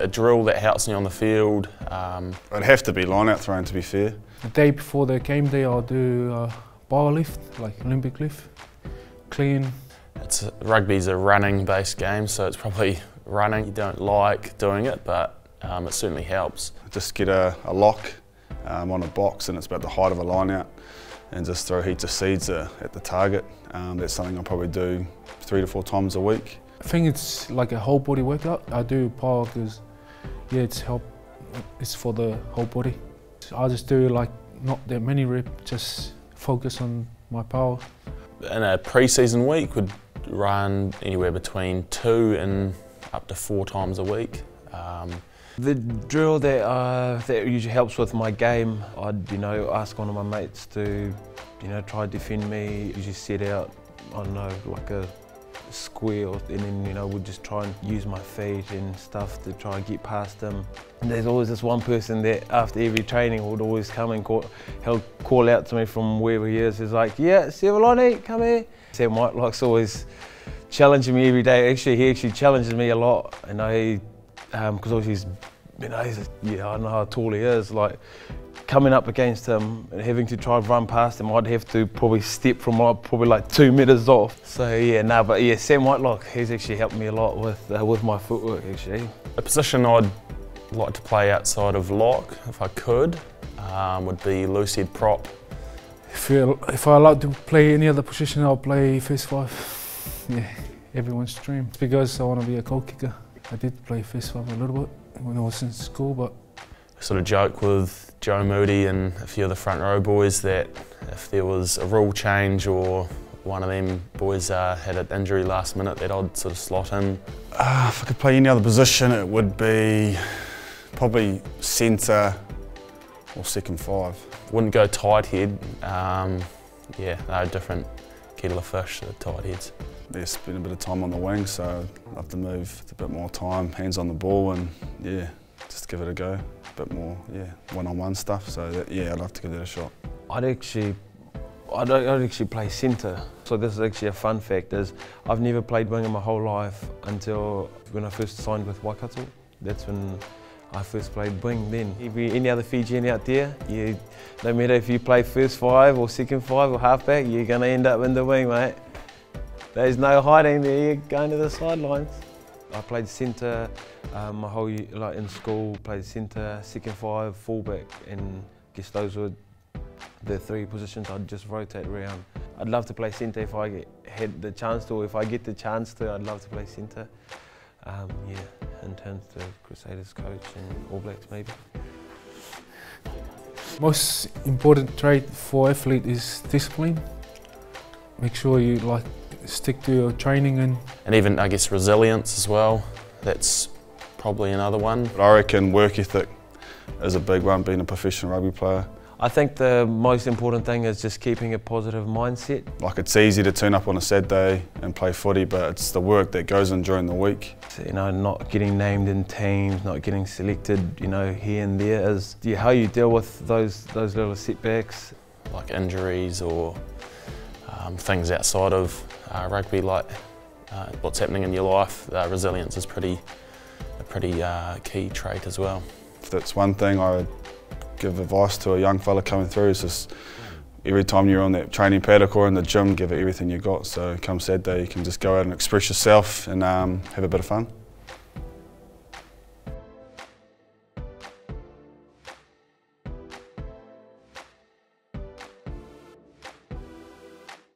a drill that helps me on the field. It'd have to be line-out throwing, to be fair. The day before the game day, I'll do bar lift, like Olympic lift, clean. Rugby's a running-based game, so it's probably running. You don't like doing it, but it certainly helps. Just get a lock on a box, and it's about the height of a line-out, and just throw heaps of seeds at the target. That's something I'll probably do 3 to 4 times a week. I think it's like a whole body workout. I do power because, yeah, it's for the whole body. So I just do like not that many reps, just focus on my power. In a pre-season week, we'd run anywhere between 2 and up to 4 times a week. The drill that usually helps with my game, I'd ask one of my mates to try defend me. Usually set out, I don't know, like a square, and then we'd just try and use my feet and stuff to try and get past them. And there's always this one person that after every training would always come and he'll call out to me from wherever he is. He's like, "Yeah, Sevu, come here." Sam Whitelock's always challenging me every day. Actually, he challenges me a lot, and I, because obviously he's, I don't know how tall he is. Like coming up against him and having to try and run past him, I'd have to probably step from like 2 meters off. So yeah, but yeah, Sam Whitelock, he's actually helped me a lot with my footwork actually. A position I'd like to play outside of lock, if I could, would be loose head prop. If I like to play any other position, I'll play first five. Yeah, everyone's dream. It's because I want to be a goal kicker. I did play first five a little bit when I was in school, but I sort of joke with Joe Moody and a few of the front row boys that if there was a rule change or one of them boys had an injury last minute, that I'd sort of slot in. If I could play any other position, it would be probably centre or second five. Wouldn't go tight head. Yeah, no, different kettle of fish, the tight heads. Yeah, spend a bit of time on the wing, so I'd love to move with a bit more time, hands on the ball, and yeah, just give it a go. A bit more, yeah, one-on-one stuff, so that, yeah, I'd love to give that a shot. I'd actually play centre. So this is actually a fun fact, is I've never played wing in my whole life until when I first signed with Waikato. That's when I first played wing then. Any other Fijian out there, no matter if you play first five or second five or halfback, you're going to end up in the wing, mate. There's no hiding there, you're going to the sidelines. I played centre my whole year, like in school, played centre, second five, fullback, and I guess those were the 3 positions I'd just rotate around. I'd love to play centre if I had the chance to, or if I get the chance to, I'd love to play centre. Yeah, in terms of the Crusaders coach and All Blacks maybe. Most important trait for athlete is discipline. Make sure you stick to your training and even I guess resilience as well. That's probably another one. But I reckon work ethic is a big one, being a professional rugby player. I think the most important thing is just keeping a positive mindset. Like it's easy to turn up on a Saturday and play footy, but it's the work that goes in during the week. Not getting named in teams, not getting selected, here and there is how you deal with those little setbacks. Like injuries or things outside of rugby, like what's happening in your life. Resilience is a pretty key trait as well. That's one thing I would give advice to a young fella coming through, is just every time you're on that training paddock or in the gym, give it everything you got. So come Saturday, you can just go out and express yourself and have a bit of fun.